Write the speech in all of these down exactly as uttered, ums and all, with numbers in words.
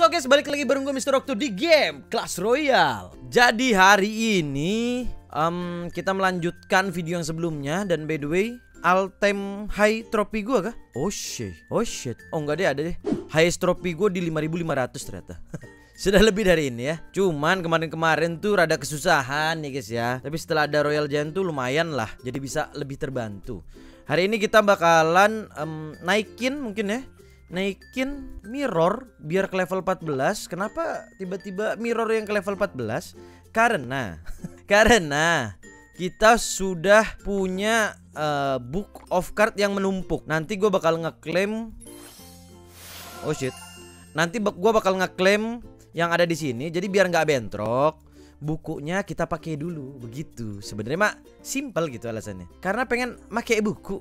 So guys, balik lagi bareng gue mister Octo di game Clash Royale. Jadi hari ini um, kita melanjutkan video yang sebelumnya. Dan by the way, all-time high trofi gue kah? Oh shit, oh shit. Oh enggak deh, ada deh. Highest trofi gue di lima ribu lima ratus ternyata. Sudah lebih dari ini ya. Cuman kemarin-kemarin tuh rada kesusahan ya guys ya. Tapi setelah ada Royal Giant tuh lumayan lah. Jadi bisa lebih terbantu. Hari ini kita bakalan um, naikin mungkin ya. Naikin Mirror biar ke level empat belas. Kenapa tiba-tiba Mirror yang ke level empat belas? Karena Karena kita sudah punya uh, book of card yang menumpuk. Nanti gue bakal ngeklaim. Oh shit. Nanti gue bakal ngeklaim yang ada di sini. Jadi biar nggak bentrok, bukunya kita pakai dulu. Begitu. Sebenarnya mah simple gitu alasannya. Karena pengen pakai buku.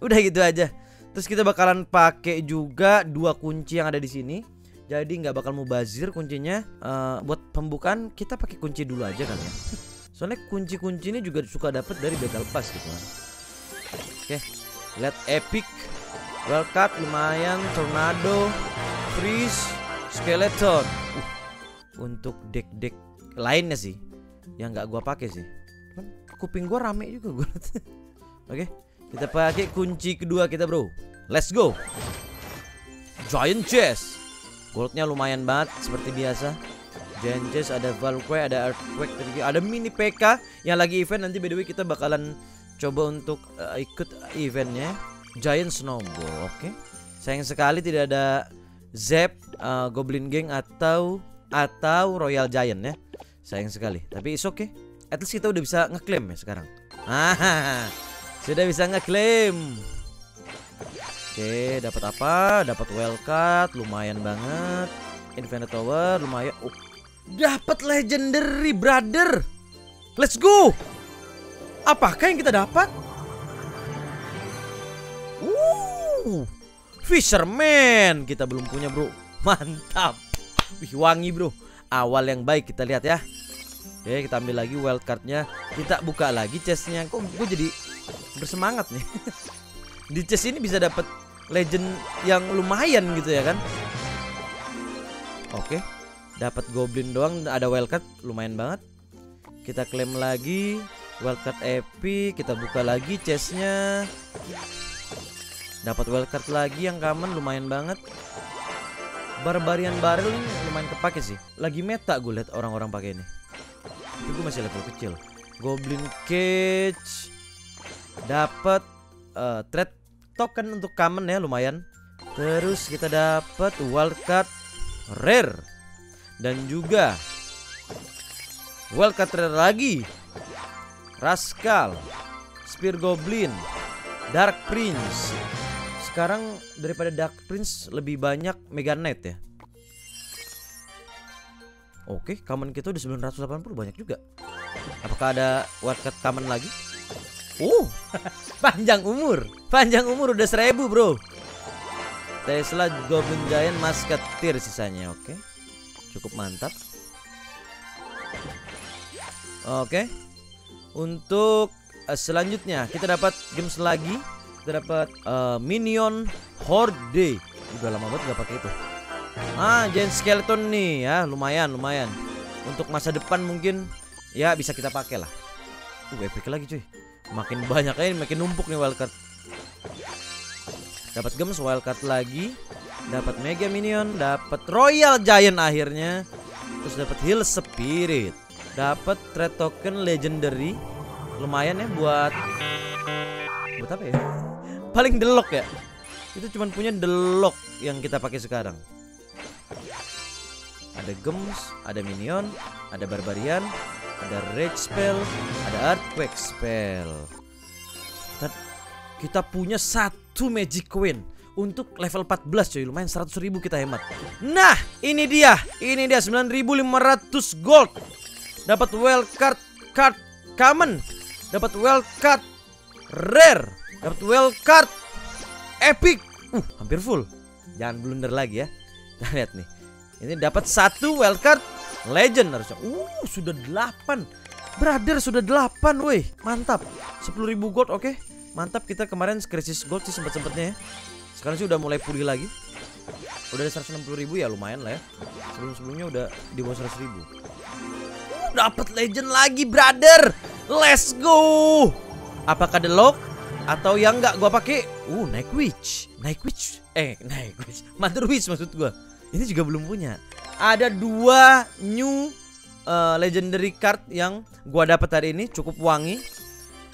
Udah gitu aja. Terus kita bakalan pakai juga dua kunci yang ada di sini. Jadi nggak bakal mubazir kuncinya. Uh, buat pembukaan kita pakai kunci dulu aja kan ya. Soalnya kunci-kunci ini juga suka dapet dari battle pass gitu kan. Oke, lihat epic, wild card lumayan, tornado, freeze, skeleton. Uh, untuk deck-deck lainnya sih, yang nggak gua pakai sih. Kuping gua rame juga gua. Oke. Kita pakai kunci kedua kita bro. Let's go. Giant Chest. Goldnya lumayan banget seperti biasa. Giant Chest, ada Valkyrie, ada Earthquake, ada Mini P K yang lagi event. Nanti by the way kita bakalan coba untuk uh, ikut eventnya. Giant Snowball. Oke okay. Sayang sekali tidak ada Zap, uh, Goblin Gang atau Atau Royal Giant ya. Sayang sekali. Tapi it's okay. At least kita udah bisa ngeklaim ya sekarang. Hahaha. Sudah bisa ngeklaim. Oke, dapat apa? Dapat wild card, lumayan banget. Infinite Tower lumayan. Oh, dapat legendary brother. Let's go. Apakah yang kita dapat? Uh, Fisherman kita belum punya bro. Mantap. Wih, wangi bro. Awal yang baik kita lihat ya. Oke, kita ambil lagi wild cardnya. Kita buka lagi chestnya. Kok gue jadi bersemangat nih. Di chest ini bisa dapat legend yang lumayan gitu ya kan. Oke, dapat goblin doang, ada wildcard lumayan banget. Kita klaim lagi wildcard epic, kita buka lagi chestnya. Dapat wildcard lagi yang common lumayan banget. Barbarian Barrel lumayan kepake sih. Lagi meta gue lihat orang-orang pakai ini. Tapi gue masih level kecil. Goblin Cage. Dapat uh, trade token untuk common ya lumayan. Terus kita dapat wildcard rare dan juga wildcard rare lagi. Rascal, Spear Goblin, Dark Prince. Sekarang daripada Dark Prince lebih banyak Mega Knight ya. Oke, common kita udah sembilan ratus delapan puluh, banyak juga. Apakah ada wildcard common lagi? Uh, panjang umur, panjang umur udah seribu bro. Tesla, Goblin Giant, Musketeer sisanya, oke, okay. Cukup mantap. Oke, okay. Untuk uh, selanjutnya kita dapat games lagi, kita dapat uh, Minion Horde. Udah lama banget gak pakai itu. Ah, Giant Skeleton nih ya, lumayan, lumayan. Untuk masa depan mungkin ya bisa kita pakai lah. Uh, epic lagi cuy. Makin banyak ini makin numpuk nih wildcard. Dapat gems wildcard lagi, dapat Mega Minion, dapat Royal Giant akhirnya. Terus dapat Heal Spirit, dapat trade token legendary. Lumayan ya buat buat apa ya? Paling delok ya. Itu cuman punya delok yang kita pakai sekarang. Ada gems, ada minion, ada barbarian, ada rage spell, ada earthquake spell. Kita, kita punya satu magic coin untuk level empat belas coy, lumayan seratus ribu kita hemat. Nah, ini dia. Ini dia sembilan ribu lima ratus gold. Dapat wild card card common, dapat wild card rare, dapat wild card epic. Uh, hampir full. Jangan blunder lagi ya. Kita lihat nih. Ini dapat satu wild card legend harusnya. Uh, sudah delapan. Brother sudah delapan, woi. Mantap. sepuluh ribu gold, oke. Okay. Mantap, kita kemarin krisis gold sih sempat-sempatnya ya. Sekarang sih udah mulai pulih lagi. Udah ada seratus enam puluh ribu ya, lumayan lah ya. Sebelum-sebelumnya udah di bawah seratus ribu. Dapat legend lagi, brother. Let's go. Apakah the lock atau yang enggak gua pakai? Uh, Night Witch. Night Witch. Eh, Night Witch. Mother Witch maksud gua. Ini juga belum punya. Ada dua new uh, legendary card yang gua dapat hari ini, cukup wangi.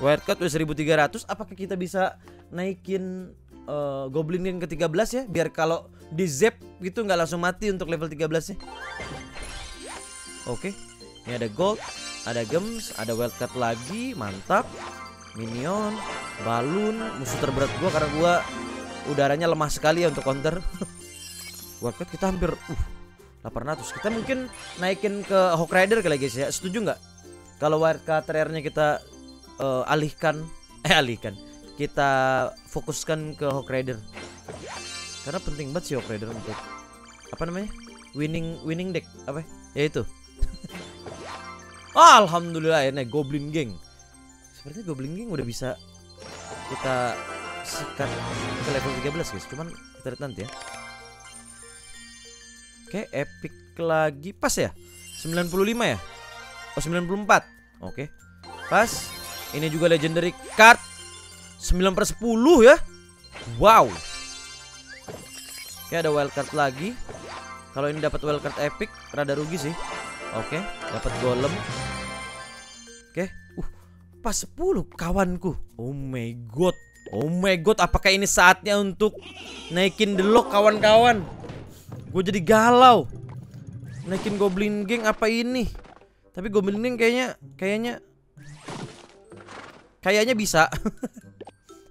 Wild card udah seribu tiga ratus. Apakah kita bisa naikin uh, Goblin Gang ke tiga belas ya, biar kalau di Zap gitu nggak langsung mati untuk level tiga belas ya. Oke, okay. Ini ada gold, ada gems, ada wild card lagi, mantap. Minion, balun, musuh terberat gua karena gua udaranya lemah sekali ya untuk counter. Wild card kita hampir uh, delapan ratus. Kita mungkin naikin ke Hawk Rider kali guys ya. Setuju nggak? Kalau wild card rare-nya kita uh, alihkan, eh alihkan. Kita fokuskan ke Hawk Rider. Karena penting banget sih Hawk Rider untuk apa namanya? Winning winning deck apa? Ya itu. Oh, alhamdulillah ya, Goblin Gang. Sepertinya Goblin Gang udah bisa kita sikat ke level tiga belas guys. Cuman kita lihat nanti ya. Oke, epic lagi pas ya. sembilan puluh lima ya. Oh, sembilan puluh empat. Oke. Pas. Ini juga legendary card. sembilan per sepuluh ya. Wow. Oke, ada wildcard lagi. Kalau ini dapat wildcard epic, rada rugi sih. Oke, dapat golem. Oke, uh, pas sepuluh kawanku. Oh my god. Oh my god, apakah ini saatnya untuk naikin the lock kawan-kawan? Gue jadi galau. Naikin Goblin Gang apa ini? Tapi Goblin Gang kayaknya kayaknya kayaknya bisa.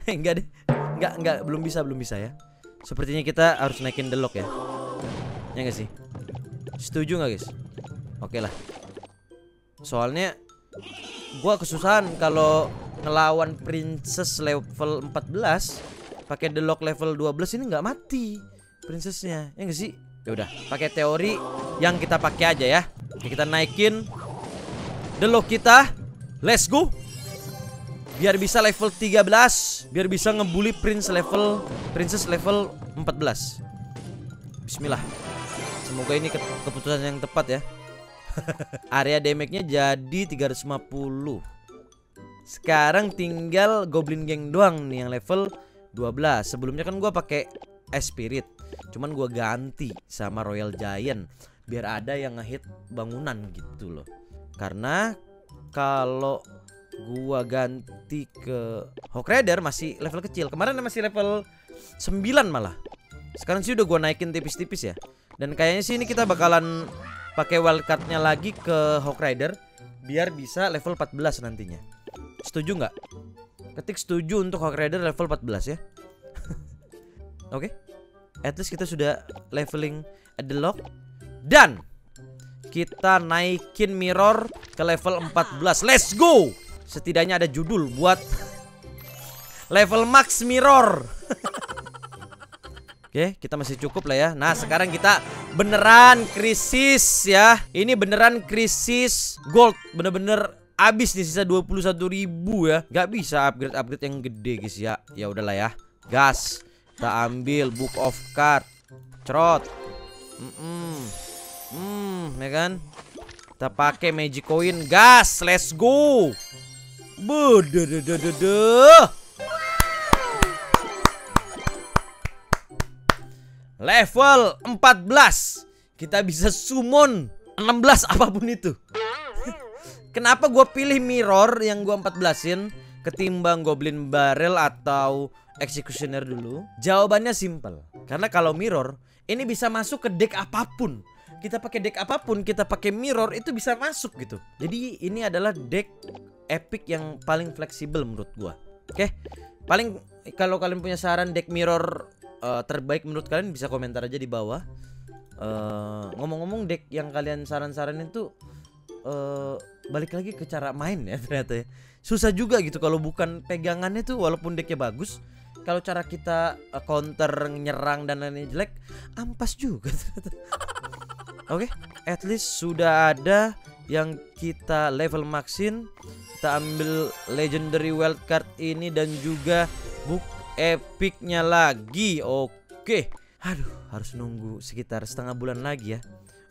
Enggak deh. Enggak, enggak, belum bisa, belum bisa ya. Sepertinya kita harus naikin the lock ya. Ya enggak sih? Setuju enggak, guys? Oke lah. Soalnya gua kesusahan kalau ngelawan princess level empat belas pakai the lock level dua belas, ini nggak mati princessnya. Ya enggak sih? Ya udah, pakai teori yang kita pakai aja ya. Kita naikin the lock kita. Let's go. Biar bisa level tiga belas, biar bisa ngebully prince level princess level empat belas. Bismillah. Semoga ini keputusan yang tepat ya. Area damage-nya jadi tiga ratus lima puluh. Sekarang tinggal Goblin Gang doang nih yang level dua belas. Sebelumnya kan gua pakai Ice Spirit. Cuman gua ganti sama Royal Giant biar ada yang ngehit bangunan gitu loh. Karena kalau gua ganti ke Hawk Rider masih level kecil. Kemarin masih level sembilan malah. Sekarang sih udah gua naikin tipis-tipis ya. Dan kayaknya sih ini kita bakalan pakai wildcard-nya lagi ke Hawk Rider biar bisa level empat belas nantinya. Setuju nggak? Ketik setuju untuk Hawk Rider level empat belas ya. Oke, okay. At least kita sudah leveling at the lock. Dan kita naikin mirror ke level empat belas. Let's go! Setidaknya ada judul buat level max mirror. Oke, okay, kita masih cukup lah ya. Nah, sekarang kita beneran krisis ya. Ini beneran krisis gold. Bener-bener abis nih, sisa dua puluh satu ribu ya. Gak bisa upgrade-upgrade yang gede guys ya. Ya udahlah ya. Gas. Kita ambil book of card. Cerot. Hmm, hmm, ya kan? Kita pakai magic coin. Gas, let's go. Bedededededeh. Level empat belas. Kita bisa summon enam belas apapun itu. Kenapa gue pilih mirror yang gue empat belasin ketimbang Goblin Barrel atau Executioner dulu? Jawabannya simple. Karena kalau mirror ini bisa masuk ke deck apapun. Kita pakai deck apapun, kita pakai mirror itu bisa masuk gitu. Jadi ini adalah deck epic yang paling fleksibel menurut gue. Oke, okay? Paling kalau kalian punya saran deck mirror Uh, terbaik menurut kalian bisa komentar aja di bawah. Ngomong-ngomong uh, deck yang kalian saran-saranin tuh uh, balik lagi ke cara main ya ternyata ya. Susah juga gitu kalau bukan pegangannya tuh, walaupun decknya bagus, kalau cara kita uh, counter, nyerang dan lainnya jelek, ampas juga ternyata. Oke, okay, at least sudah ada yang kita level maxin. Kita ambil legendary wildcard ini dan juga book epicnya lagi. Oke, Aduh, harus nunggu sekitar setengah bulan lagi ya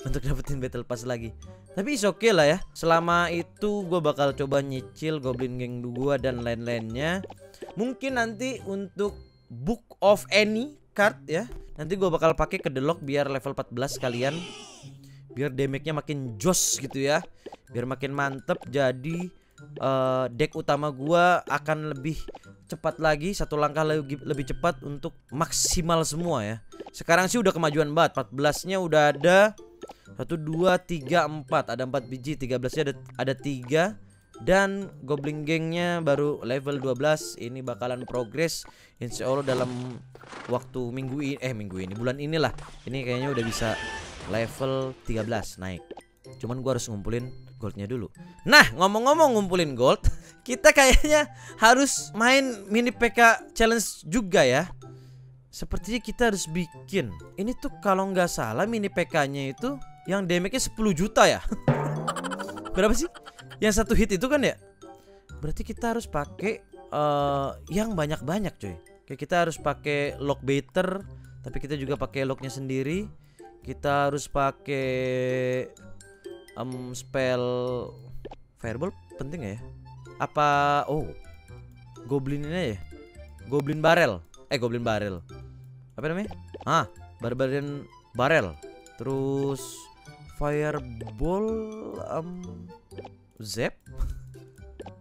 untuk dapetin battle pass lagi. Tapi it's okay lah ya. Selama itu gue bakal coba nyicil Goblin Gang dua dan lain-lainnya. Mungkin nanti untuk Book of Any card ya, nanti gue bakal pakai ke The Lock biar level empat belas kalian, biar damage-nya makin jos gitu ya, biar makin mantep. Jadi uh, deck utama gue akan lebih cepat lagi, satu langkah lebih, lebih cepat untuk maksimal semua ya. Sekarang sih udah kemajuan banget, empat belasnya udah ada satu, dua, tiga, empat. Ada empat biji, tiga belasnya ada, ada tiga. Dan Goblin Gangnya baru level dua belas. Ini bakalan progress insya Allah dalam waktu minggu ini. Eh minggu ini, bulan inilah. Ini kayaknya udah bisa level tiga belas naik. Cuman gua harus ngumpulin goldnya dulu. Nah, ngomong-ngomong ngumpulin gold, kita kayaknya harus main mini P K challenge juga ya. Sepertinya kita harus bikin. Ini tuh kalau nggak salah mini P K-nya itu yang damage-nya sepuluh juta ya. Berapa sih? Yang satu hit itu kan ya? Berarti kita harus pakai uh, yang banyak-banyak coy. Kayak kita harus pakai lock baiter, tapi kita juga pakai locknya sendiri. Kita harus pakai um, spell fireball, penting gak ya? Apa oh goblin ini ya? Goblin barrel. Eh goblin barrel. Apa namanya? Ah, Barbarian Barrel. Terus fireball um, Zap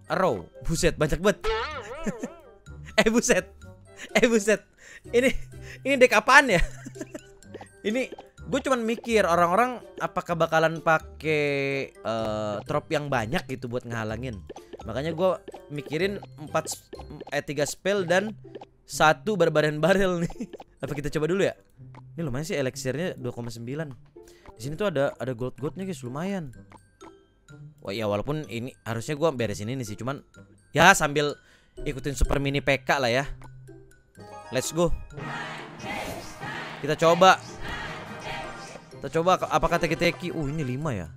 Arrow. Buset, banyak banget. eh buset. Eh buset. Ini ini deck apaan ya? Ini gue cuman mikir orang-orang apakah bakalan pakai uh, trop yang banyak gitu buat ngehalangin. Makanya gue mikirin empat eh tiga spell dan satu Barbarian Barrel nih. Apa kita coba dulu ya? Ini lumayan sih elixirnya dua koma sembilan. Di sini tuh ada ada gold-goldnya guys, lumayan. Wah, ya walaupun ini harusnya gue beresin ini sih, cuman ya sambil ikutin super mini P K lah ya. Let's go. Kita coba. Kita coba apakah teki-teki. Uh ini lima ya.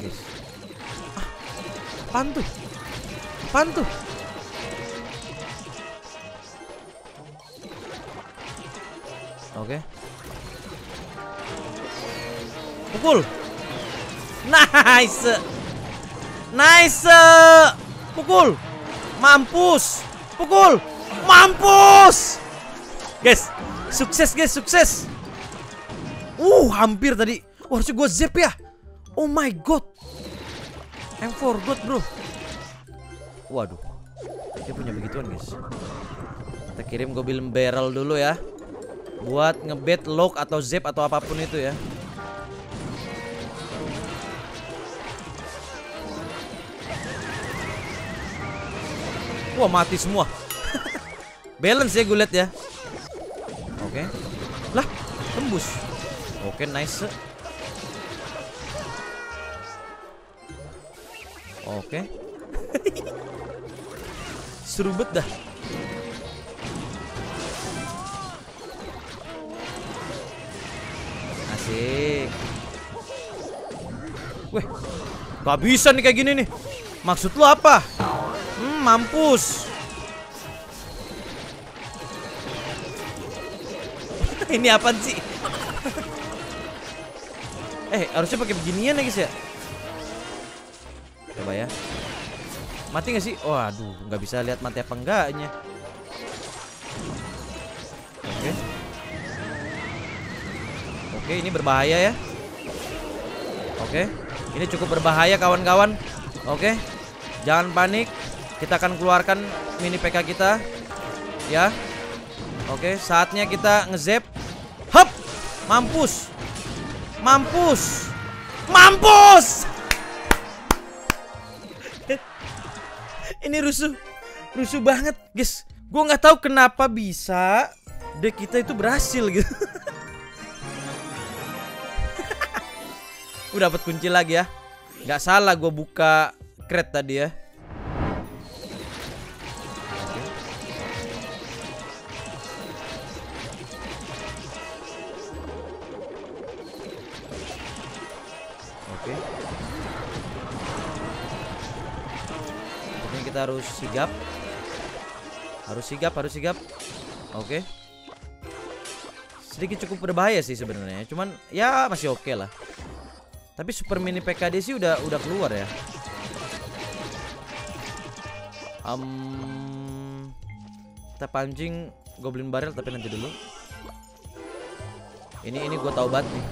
Yes. Ah, apaan tuh? Apaan tuh? Oke okay. Pukul. Nice. Nice. Pukul. Mampus. Pukul. Mampus. Guys, sukses guys, sukses. Uh, hampir tadi. Wah, harusnya gue zap ya. Oh my god, I'm forgot bro. Waduh, dia punya begituan guys. Kita kirim Goblin Barrel dulu ya, buat ngebet lock atau zap atau apapun itu ya. Wah, mati semua. Balance ya gue liat ya. Oke, lah tembus. Oke, nice. Oke. Seru banget dah. Asik. Weh, gak bisa nih kayak gini nih. Maksud lu apa? Hmm, mampus. Ini apaan sih? Eh, harusnya pakai beginian ya guys ya. Coba ya. Mati gak sih? Waduh, oh, nggak bisa lihat mati apa enggaknya. Oke. Oke, ini berbahaya ya. Oke. Ini cukup berbahaya kawan-kawan. Oke. Jangan panik. Kita akan keluarkan mini P K kita. Ya. Oke, saatnya kita nge-zap. Hop, mampus, mampus, mampus. Ini rusuh, rusuh banget, guys. Gue nggak tahu kenapa bisa deck kita itu berhasil gitu. Udah dapat kunci lagi ya. Nggak salah gue buka crate tadi ya. Harus sigap. Harus sigap, harus sigap. Oke. Okay. Sedikit cukup berbahaya sih sebenarnya. Cuman ya masih oke okay lah. Tapi Super Mini P K D sih udah udah keluar ya. Um, kita pancing Goblin Barrel tapi nanti dulu. Ini ini gue tahu banget nih.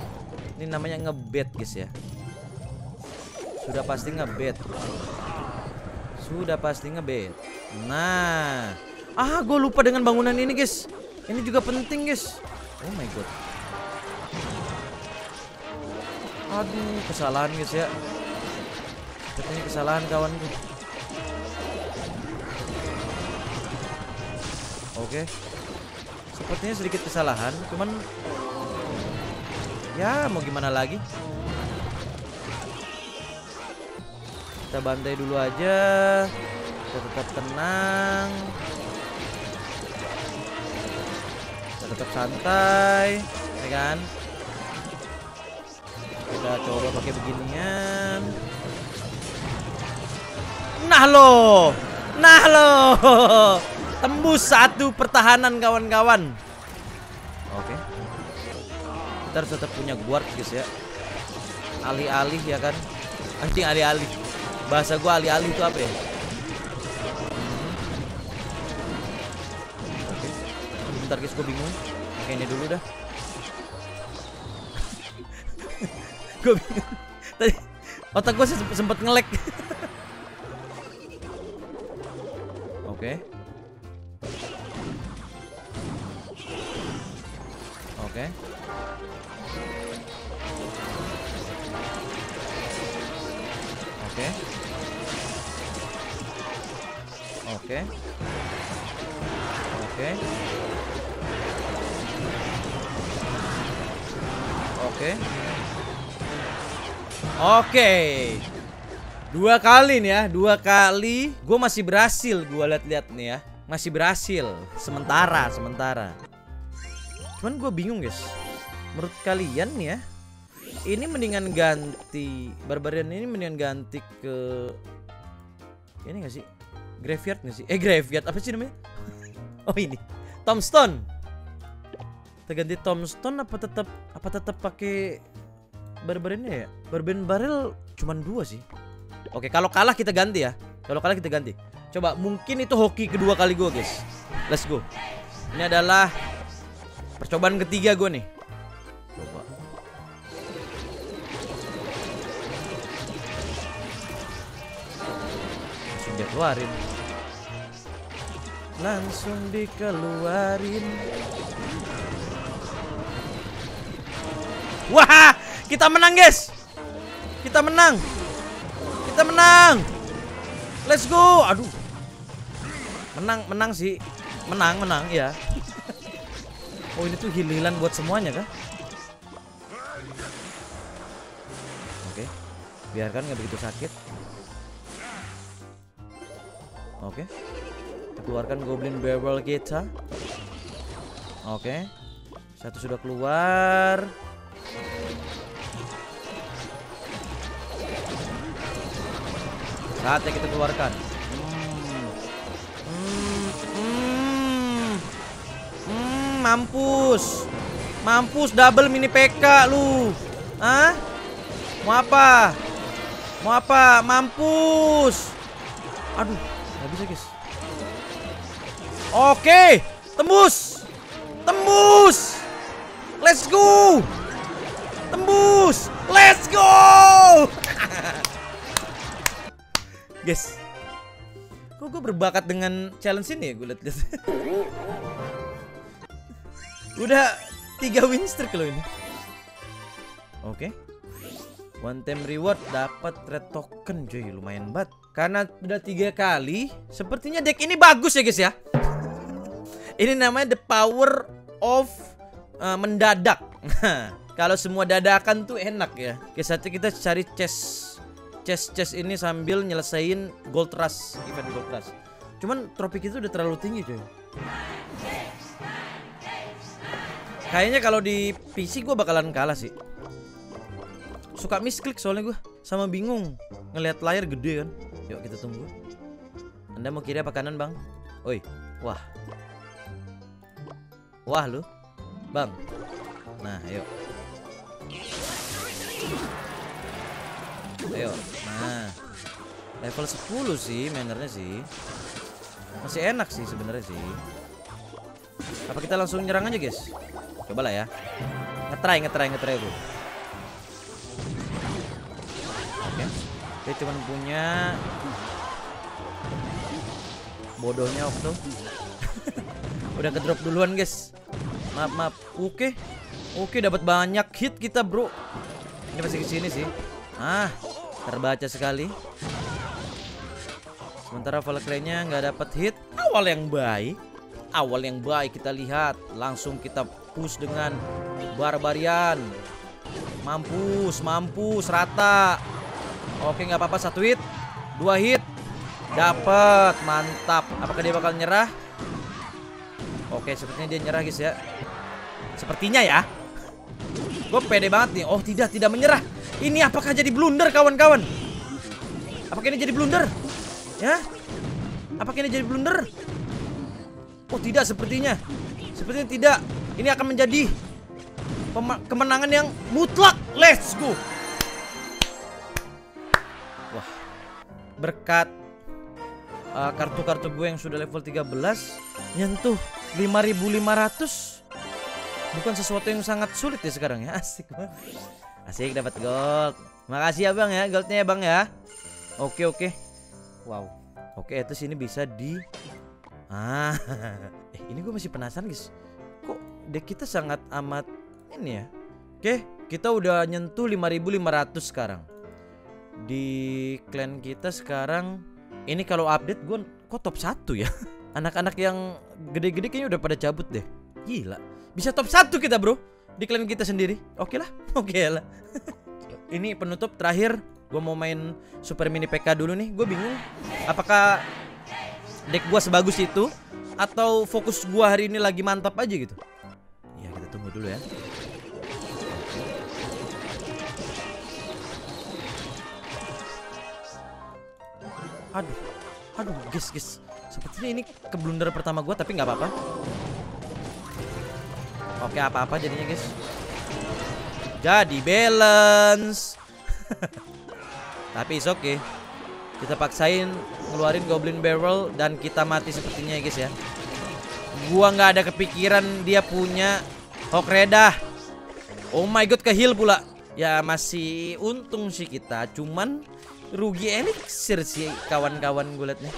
Ini namanya ngebet guys ya. Sudah pasti ngebet. Sudah pasti ngebet. Nah, ah gue lupa dengan bangunan ini guys. Ini juga penting guys. Oh my god. Aduh, kesalahan guys ya. Sepertinya kesalahan kawanku. Oke. Sepertinya sedikit kesalahan, cuman ya mau gimana lagi? Kita bantai dulu aja. Kita tetap tenang. Kita tetap santai, ya kan? Kita coba pakai beginian. Nah lo, nah lo, tembus satu pertahanan kawan-kawan. Oke, kita harus tetap punya guard guys ya. Alih-alih ya kan? Anjing alih-alih. Bahasa gua alih-alih itu apa ya? Oke, bentar guys, gua bingung. Oke, ini dulu dah. Gue bingung. Tadi otak gue sempat nge-lag. Oke. Oke. Oke. Oke. Oke. Oke. Oke, okay. Dua kali nih ya, dua kali. Gue masih berhasil, gue liat-liat nih ya, masih berhasil. Sementara, sementara. Cuman gue bingung guys. Menurut kalian nih ya, ini mendingan ganti Barbarian ini mendingan ganti ke ini gak sih? Graveyard gak sih? Eh Graveyard apa sih namanya? Oh ini, Tombstone. Kita ganti Tombstone apa tetap apa tetap pakai Barbariannya ya? Barbarian Barrel cuman dua sih. Oke, kalau kalah kita ganti ya. Kalau kalah kita ganti. Coba mungkin itu hoki kedua kali gue guys. Let's go. Ini adalah percobaan ketiga gue nih. Coba. Langsung dikeluarin. Langsung dikeluarin. Wah! Kita menang guys. Kita menang. Kita menang. Let's go. Aduh. Menang, menang sih. Menang, menang ya. Oh ini tuh heal-healan buat semuanya kah? Oke. Biarkan nggak begitu sakit. Oke. Kita keluarkan Goblin Barrel kita. Oke. Satu sudah keluar. Saatnya kita keluarkan. Hmm. Hmm. Hmm. Hmm. Mampus. Mampus double mini P K lu. Hah? Mau apa? Mau apa? Mampus. Aduh, nggak bisa guys. Oke, tembus. Tembus. Let's go. Tembus. Let's go. Guys, kok gue berbakat dengan challenge ini ya, gue liat-liat. Udah tiga win streak loh ini. Oke, okay. One time reward dapat red token, cuy, lumayan banget. Karena udah tiga kali, sepertinya deck ini bagus ya guys ya. Ini namanya the power of uh, mendadak. Kalau semua dadakan tuh enak ya. Oke, saatnya kita cari chest. Chest-chest ini sambil nyelesain Gold Rush, event Gold Rush. Cuman tropi kita udah terlalu tinggi coy. Kayaknya kalau di P C gue bakalan kalah sih. Suka misklik soalnya gue. Sama bingung ngelihat layar gede kan. Yuk kita tunggu. Anda mau kiri apa kanan bang? Oi. Wah. Wah lu, Bang. Nah, ayo. Ayo. Nah. Level sepuluh sih mannernya sih. Masih enak sih sebenarnya sih. Apa kita langsung nyerang aja, guys? Cobalah ya. Ngetry, ngetry, ngetry aku. Oke. Dia cuma punya bodohnya Octo. Udah ke drop duluan, guys. Maaf, maaf. Oke. Oke, dapat banyak hit kita, bro. Ini masih ke sini sih. Ah, terbaca sekali. Sementara Valkyrie-nya nggak dapat hit. Awal yang baik. Awal yang baik kita lihat. Langsung kita push dengan Barbarian. Mampus, mampus, rata. Oke, nggak apa-apa. Satu hit, dua hit. Dapat, mantap. Apakah dia bakal nyerah? Oke, sepertinya dia nyerah, guys ya. Sepertinya ya. Gue pede banget nih. Oh tidak, tidak menyerah. Ini apakah jadi blunder, kawan-kawan? Apakah ini jadi blunder? Ya, apakah ini jadi blunder? Oh tidak, sepertinya, sepertinya tidak. Ini akan menjadi kemenangan yang mutlak. Let's go. Wah, berkat kartu-kartu uh, gue yang sudah level tiga belas, nyentuh lima ribu lima ratus. Bukan sesuatu yang sangat sulit ya sekarang ya. Asik banget. Asik, dapat gold. Makasih ya bang ya, goldnya ya bang ya. Oke oke. Wow, oke terus ini bisa di ah eh, ini gue masih penasaran guys, kok dek kita sangat amat ini ya. Oke, kita udah nyentuh lima ribu lima ratus sekarang di clan kita sekarang. Ini kalau update gue kok top satu ya. Anak-anak yang gede-gede kayaknya udah pada cabut deh. Gila, bisa top satu kita bro di clan kita sendiri. Oke lah, oke lah. Ini penutup terakhir. Gue mau main Super Mini P K K dulu nih. Gue bingung apakah deck gue sebagus itu atau fokus gue hari ini lagi mantap aja gitu. Ya kita tunggu dulu ya. Aduh, aduh guys guys, sepertinya ini keblunder pertama gue tapi nggak apa-apa. Oke apa-apa jadinya guys. Jadi balance. Tapi it's okay. Kita paksain ngeluarin Goblin Barrel dan kita mati sepertinya ya guys ya. Gua nggak ada kepikiran dia punya Hawk Rider. Oh my god, ke heal pula. Ya masih untung sih kita, cuman rugi elixir sih kawan-kawan gue liatnya.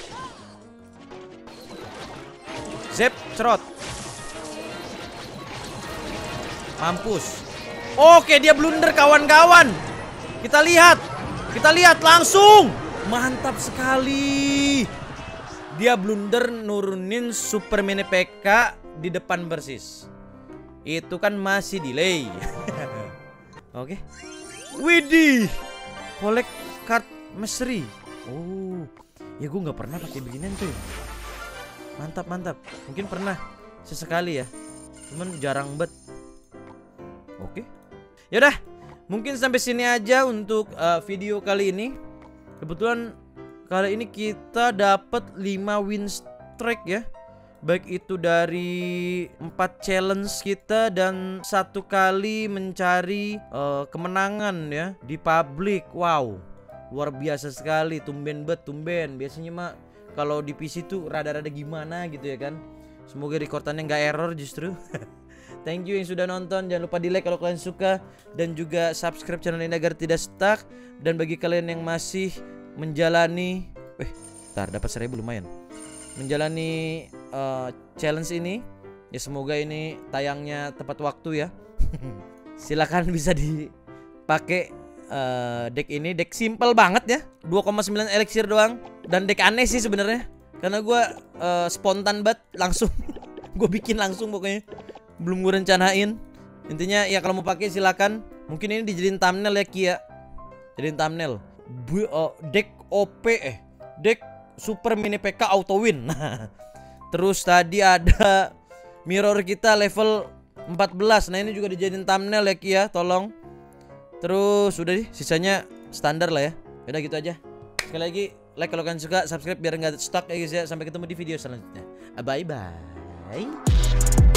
Zap, cerot. Mampus. Oke, dia blunder kawan-kawan. Kita lihat. Kita lihat langsung. Mantap sekali. Dia blunder nurunin Super Mini P K K di depan persis. Itu kan masih delay. Oke. Okay. Widih. Collect card mystery. Oh. Ya gue nggak pernah pakai beginian tuh. Mantap, mantap. Mungkin pernah sesekali ya. Cuman jarang banget. Oke. Okay. Ya udah. Mungkin sampai sini aja untuk uh, video kali ini. Kebetulan kali ini kita dapat lima win streak ya. Baik itu dari empat challenge kita dan satu kali mencari uh, kemenangan ya di public. Wow, luar biasa sekali. Tumben bet, tumben. Biasanya mah kalau di P C tuh rada-rada gimana gitu ya kan. Semoga rekordannya nggak error justru. Thank you yang sudah nonton. Jangan lupa di like kalau kalian suka. Dan juga subscribe channel ini agar tidak stuck. Dan bagi kalian yang masih menjalani Eh, ntar dapat seribu lumayan. Menjalani uh, challenge ini. Ya semoga ini tayangnya tepat waktu ya. Silahkan bisa dipakai uh, deck ini. Deck simple banget ya, dua koma sembilan elixir doang. Dan deck aneh sih sebenarnya, karena gue uh, spontan banget. Langsung gue bikin langsung pokoknya, belum gue rencanain. Intinya ya kalau mau pakai silakan. Mungkin ini dijadiin thumbnail ya Kia. Jadiin thumbnail. Bu, uh, deck O P eh. Deck Super Mini P K K auto win. Nah. Terus tadi ada mirror kita level empat belas. Nah ini juga dijadiin thumbnail ya Kia, tolong. Terus udah deh, sisanya standar lah ya. Udah gitu aja. Sekali lagi like kalau kalian suka, subscribe biar nggak stuck ya guys ya. Sampai ketemu di video selanjutnya. Bye bye.